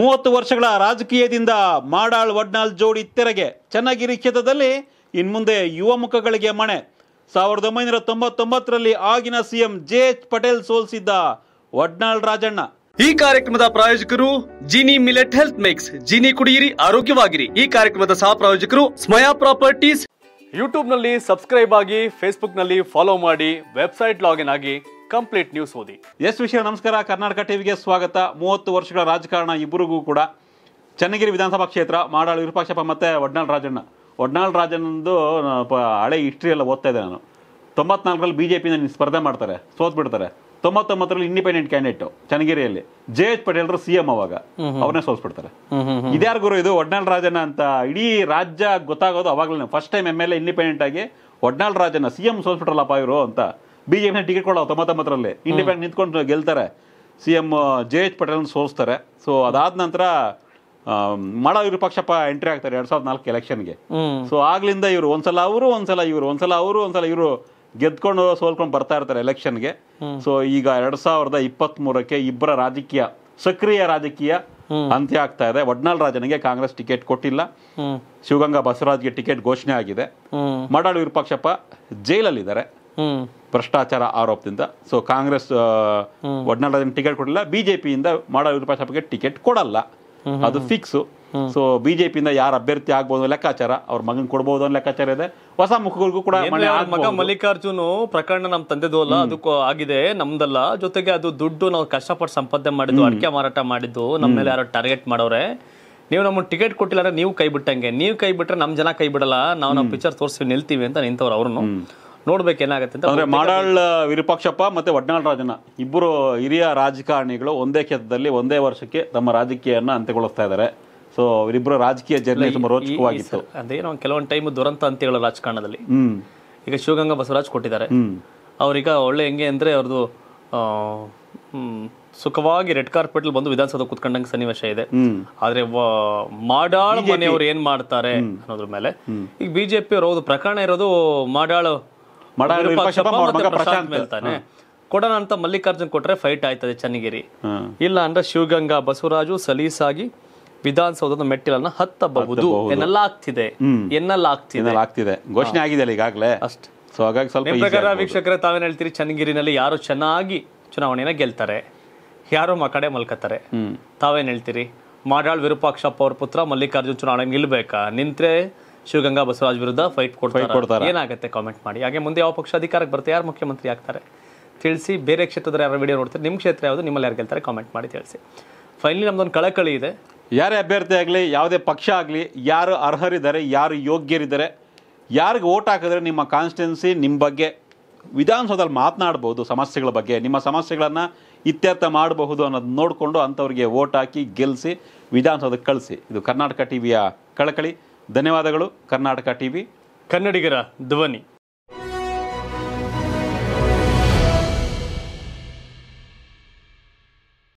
30 ವರ್ಷಗಳ ರಾಜಕೀಯದಿಂದ ಮಾಡಾಳ್ ವಡ್ನಾಳ್ ಜೋಡಿ ತೆರೆಗೆ. ಚನ್ನಗಿರಿ ಕ್ಷೇತ್ರದಲ್ಲಿ ಇನ್ಮುಂದೆ ಯುವ ಮುಖಗಳಿಗೆ ಮಣೆ. 1999ರಲ್ಲಿ ಆಗಿನ ಸಿಎಂ ಜೆ.ಎಚ್. ಪಟೇಲ್ ಸೋಲಿಸಿದ್ದ ವಡ್ನಾಳ್ ರಾಜಣ್ಣ. ಈ ಕಾರ್ಯಕ್ರಮದ ಪ್ರಾಯೋಜಕರು Gini millet health mix, Gini ಕುಡಿಯಿರಿ ಆರೋಗ್ಯವಾಗಿರಿ. ಈ ಕಾರ್ಯಕ್ರಮದ ಸಹ ಪ್ರಾಯೋಜಕರು ಸ್ಮಯಾ ಪ್ರಾಪರ್ಟೀಸ್. ಯೂಟ್ಯೂಬ್ನಲ್ಲಿ ಸಬ್ಸ್ಕ್ರೈಬ್ ಆಗಿ, ಫೇಸ್ಬುಕ್ನಲ್ಲಿ ಫಾಲೋ ಮಾಡಿ, ವೆಬ್ಸೈಟ್ ಲಾಗಿನ್ ಆಗಿ ಕಂಪ್ಲೀಟ್ ನ್ಯೂಸ್ ಓದಿ. ಎಸ್ ವಿಷಯ ನಮಸ್ಕಾರ, ಕರ್ನಾಟಕ ಟಿವಿಗೆ ಸ್ವಾಗತ. 30 ವರ್ಷಗಳ ರಾಜಕಾರಣ ಇಬ್ಬರಿಗೂ ಕೂಡ. ಚನ್ನಗಿರಿ ವಿಧಾನಸಭಾ ಕ್ಷೇತ್ರ, ಮಾಡಾಳ್ ವಿರೂಪಾಕ್ಷಪ್ಪ ಮತ್ತೆ ವಡ್ನಾಳ್ ರಾಜಣ್ಣ. ವಡ್ನಾಳ್ ರಾಜಣ್ಣಂದು ಹಳೆ ಹಿಸ್ಟ್ರಿ ಎಲ್ಲ ಓದ್ತಾ ಇದ್ದೆ ನಾನು. 94ರಲ್ಲಿ ಬಿಜೆಪಿಯಿಂದ ಸ್ಪರ್ಧೆ ಮಾಡ್ತಾರೆ, ಸೋತ್ ಬಿಡ್ತಾರೆ. 99ರಲ್ಲಿ ಇಂಡಿಪೆಂಡೆಂಟ್ ಕ್ಯಾಂಡಿಡೇಟ್ ಚನ್ನಗಿರಿಯಲ್ಲಿ, ಜೆ.ಎಚ್. ಪಟೇಲ್ರು ಸಿಎಂ ಅವಾಗ, ಅವ್ರನ್ನೇ ಸೋಲ್ಸ್ಬಿಡ್ತಾರೆ. ಇದ್ಯಾರ ಗುರು ಇದು? ವಡ್ನಾಳ್ ರಾಜಣ್ಣ ಅಂತ ಇಡೀ ರಾಜ್ಯ ಗೊತ್ತಾಗೋದು ಅವಾಗಲೇ. ಫಸ್ಟ್ ಟೈಮ್ MLA ಇಂಡಿಪೆಂಡೆಂಟ್ ಆಗಿ ವಡ್ನಾಳ್ ರಾಜಣ್ಣ, ಸಿಎಂ ಸೋಲ್ಸ್ಬಿಟ್ರಲ್ಲಪ್ಪ ಇವರು ಅಂತ. ಬಿಜೆಪಿನ ಟಿಕೆಟ್ ಕೊಡೋ 99ರಲ್ಲಿ ಇಂಡಿಪೆಂಡೆಂಟ್ ನಿಂತ್ಕೊಂಡು ಗೆಲ್ತಾರೆ, ಸಿಎಂ ಜೆ.ಎಚ್. ಪಟೇಲ್ ಸೋಲಿಸ್ತಾರೆ. ಸೊ ಅದಾದ ನಂತರ ಮಾಡಾಳ್ ವಿರೂಪಾಕ್ಷಪ್ಪ ಎಂಟ್ರಿ ಆಗ್ತಾರೆ 2004 ಎಲೆಕ್ಷನ್ಗೆ. ಸೊ ಆಗ್ಲಿಂದ ಇವರು ಒಂದ್ಸಲ ಅವರು ಗೆದ್ಕೊಂಡು ಸೋಲ್ಕೊಂಡು ಬರ್ತಾ ಇರ್ತಾರೆ ಎಲೆಕ್ಷನ್ಗೆ. ಸೊ ಈಗ 2023ಕ್ಕೆ ಇಬ್ಬರ ರಾಜಕೀಯ, ಸಕ್ರಿಯ ರಾಜಕೀಯ ಅಂತ್ಯ ಆಗ್ತಾ ಇದೆ. ವಡ್ನಾಳ್ ರಾಜನಿಗೆ ಕಾಂಗ್ರೆಸ್ ಟಿಕೆಟ್ ಕೊಟ್ಟಿಲ್ಲ, ಶಿವಗಂಗಾ ಬಸವರಾಜ್ಗೆ ಟಿಕೆಟ್ ಘೋಷಣೆ ಆಗಿದೆ. ಮಾಡಾಳ್ ವಿರೂಪಾಕ್ಷಪ್ಪ ಜೈಲಲ್ಲಿದ್ದಾರೆ ಭ್ರಷ್ಟಾಚಾರ ಆರೋಪದಿಂದ. ಸೊ ಕಾಂಗ್ರೆಸ್ ವಡ್ನಾಳ್ ರಾಜನ್ ಟಿಕೆಟ್ ಕೊಟ್ಟಿಲ್ಲ, ಬಿಜೆಪಿಯಿಂದ ಮಾಡಾಳ್ ವಿರೂಪಾಕ್ಷಪ್ಪಗೆ ಟಿಕೆಟ್ ಕೊಡಲ್ಲ, ಅದು ಫಿಕ್ಸ್. ಸೊ ಬಿಜೆಪಿಯಿಂದ ಯಾರು ಅಭ್ಯರ್ಥಿ ಆಗ್ಬೋದು ಲೆಕ್ಕಾಚಾರ, ಅವ್ರ ಮಗನ್ ಕೊಡ್ಬೋದು ಅನ್ನೋ ಲೆಕ್ಕಾಚಾರ ಇದೆ. ಹೊಸ ಮುಖಗಳಿಗೂ ಕೂಡ ಮಗ ಮಲ್ಲಿಕಾರ್ಜುನ್ ಪ್ರಕರಣ ನಮ್ಮ ತಂದೆದು ಅಲ್ಲ, ಅದಕ್ಕೂ ಆಗಿದೆ, ನಮ್ದಲ್ಲ. ಜೊತೆಗೆ ಅದು ದುಡ್ಡು ನಾವು ಕಷ್ಟಪಟ್ಟು ಸಂಪಾದನೆ ಮಾಡಿದ್ದು, ಅಡಿಕೆ ಮಾರಾಟ ಮಾಡಿದ್ದು, ನಮ್ಮ ಮೇಲೆ ಯಾರೋ ಟಾರ್ಗೆಟ್ ಮಾಡೋರೆ. ನೀವು ನಮ್ಮನ್ನು ಟಿಕೆಟ್ ಕೊಟ್ಟಿಲ್ಲ ಅಂದ್ರೆ ನೀವು ಕೈ ಬಿಟ್ಟಂಗೆ, ನೀವು ಕೈ ಬಿಟ್ರೆ ನಮ್ಮ ಜನ ಕೈ ಬಿಡಲ್ಲ, ನಾವು ನಮ್ಮ ಪಿಕ್ಚರ್ ತೋರಿಸಿ ನಿಲ್ತೀವಿ ಅಂತ ನಿಂತವ್ರು. ಅವ್ರನ್ನು ನೋಡ್ಬೇಕೇನಾಗತ್ತೆ ಅಂದ್ರೆ ಮಾಡಾಳ್ ವಿರೂಪಾಕ್ಷಪ್ಪ ಮತ್ತೆ ವಡ್ನಾಳ್ ರಾಜಣ್ಣ ಇಬ್ಬರು ಹಿರಿಯ ರಾಜಕಾರಣಿಗಳು ಒಂದೇ ಕ್ಷೇತ್ರದಲ್ಲಿ ಒಂದೇ ವರ್ಷಕ್ಕೆ ತಮ್ಮ ರಾಜಕೀಯನ್ನ ಅಂತ್ಯಗೊಳಿಸ್ತಾ ಇದ್ದಾರೆ. ಸೊ ಅವರಿಬ್ಬರು ರಾಜಕೀಯ ಜರ್ನಿ ತುಂಬಾ ರೋಚಕವಾಗಿತ್ತು. ಅದೇನೋ ಕೆಲವೊಂದು ಟೈಮ್ ದುರಂತ ಅಂತ ಹೇಳೋ ರಾಜಕಾರಣದಲ್ಲಿ. ಈಗ ಶಿವಗಂಗಾ ಬಸವರಾಜ್ ಕೊಟ್ಟಿದ್ದಾರೆ ಅವ್ರೀಗ ಒಳ್ಳೆ ಹೆಂಗೆ ಅಂದ್ರೆ ಅವ್ರದ್ದು ಸುಖವಾಗಿ ರೆಡ್ ಕಾರ್ಪೆಟ್ ಬಂದು ವಿಧಾನಸೌಧ ಕೂತ್ಕೊಂಡಂಗೆ ಸನ್ನಿವೇಶ ಇದೆ. ಆದ್ರೆ ಮಾಡಾಳ್ ಮನೆಯವ್ರು ಏನ್ ಮಾಡ್ತಾರೆ ಅನ್ನೋದ್ರ ಮೇಲೆ ಈಗ ಬಿಜೆಪಿ ಅವ್ರದ್ದು ಪ್ರಕರಣ ಇರೋದು. ಮಾಡಾಳ್ ಮೇಲ್ತಾನೆ ಕೊಡೋಣ ಅಂತ ಮಲ್ಲಿಕಾರ್ಜುನ್ ಕೊಟ್ರೆ ಫೈಟ್ ಆಯ್ತದೆ ಚನ್ನಗಿರಿ. ಇಲ್ಲ ಅಂದ್ರೆ ಶಿವಗಂಗಾ ಬಸವರಾಜು ಸಲೀಸಾಗಿ ವಿಧಾನಸೌಧದ ಮೆಟ್ಟಿಲನ್ನ ಹತ್ತಬಹುದು ಎನ್ನೆಲ್ಲ ಆಗ್ತಿದೆ, ಘೋಷಣೆ ಆಗಿದೆ ಈಗಾಗಲೇ. ಅಷ್ಟು ಪ್ರಕಾರ ವೀಕ್ಷಕರೇ, ತಾವೇನು ಹೇಳ್ತೀರಿ? ಚನ್ನಗಿರಿನಲ್ಲಿ ಯಾರು ಚೆನ್ನಾಗಿ ಚುನಾವಣೆಯನ್ನ ಗೆಲ್ತಾರೆ, ಯಾರು ಮಕಡೆ ಮಲ್ಕತ್ತಾರೆ? ತಾವೇನ್ ಹೇಳ್ತೀರಿ? ಮಾಡಾಳ್ ವಿರೂಪಾಕ್ಷಪ್ಪ ಅವ್ರ ಪುತ್ರ ಮಲ್ಲಿಕಾರ್ಜುನ್ ಚುನಾವಣೆ ನಿಲ್ಬೇಕಾ? ನಿಂತ್ರೆ ಶಿವಗಂಗಾ ಬಸವರಾಜ್ ವಿರುದ್ಧ ಫೈಟ್ ಕೊಡ್ತಾರೆ, ಏನಾಗುತ್ತೆ ಕಾಮೆಂಟ್ ಮಾಡಿ. ಹಾಗೆ ಮುಂದೆ ಯಾವ ಪಕ್ಷ ಅಧಿಕಾರಕ್ಕೆ ಬರುತ್ತೆ, ಯಾರು ಮುಖ್ಯಮಂತ್ರಿ ಆಗ್ತಾರೆ ತಿಳಿಸಿ. ಬೇರೆ ಕ್ಷೇತ್ರದಲ್ಲಿ ಯಾರು ವಿಡಿಯೋ ನೋಡ್ತಾರೆ, ನಿಮ್ಮ ಕ್ಷೇತ್ರ ಯಾವುದು, ನಿಮ್ಮಲ್ಲಿ ಯಾರು ಗೆಲ್ತಾರೆ ಕಾಮೆಂಟ್ ಮಾಡಿ ತಿಳಿಸಿ. ಫೈನಲಿ ನಮ್ದೊಂದು ಕಳಕಳಿ ಇದೆ. ಯಾರೇ ಅಭ್ಯರ್ಥಿ ಆಗಲಿ, ಯಾವುದೇ ಪಕ್ಷ ಆಗಲಿ, ಯಾರು ಅರ್ಹರಿದ್ದಾರೆ, ಯಾರು ಯೋಗ್ಯರಿದ್ದಾರೆ, ಯಾರಿಗೆ ಓಟ್ ಹಾಕಿದ್ರೆ ನಿಮ್ಮ ಕಾನ್ಸ್ಟಿಟ್ಯೂನ್ಸಿ ನಿಮ್ಮ ಬಗ್ಗೆ ವಿಧಾನಸೌಧದಲ್ಲಿ ಮಾತನಾಡ್ಬೋದು, ಸಮಸ್ಯೆಗಳ ಬಗ್ಗೆ ನಿಮ್ಮ ಸಮಸ್ಯೆಗಳನ್ನು ಇತ್ಯರ್ಥ ಮಾಡಬಹುದು ಅನ್ನೋದು ನೋಡಿಕೊಂಡು ಅಂಥವ್ರಿಗೆ ಓಟ್ ಹಾಕಿ ಗೆಲ್ಲಿಸಿ, ವಿಧಾನಸೌಧಕ್ಕೆ ಕಳಿಸಿ. ಇದು ಕರ್ನಾಟಕ ಟಿವಿಯ ಕಳಕಳಿ. ಧನ್ಯವಾದಗಳು. ಕರ್ನಾಟಕ ಟಿವಿ ಕನ್ನಡಿಗರ ಧ್ವನಿ.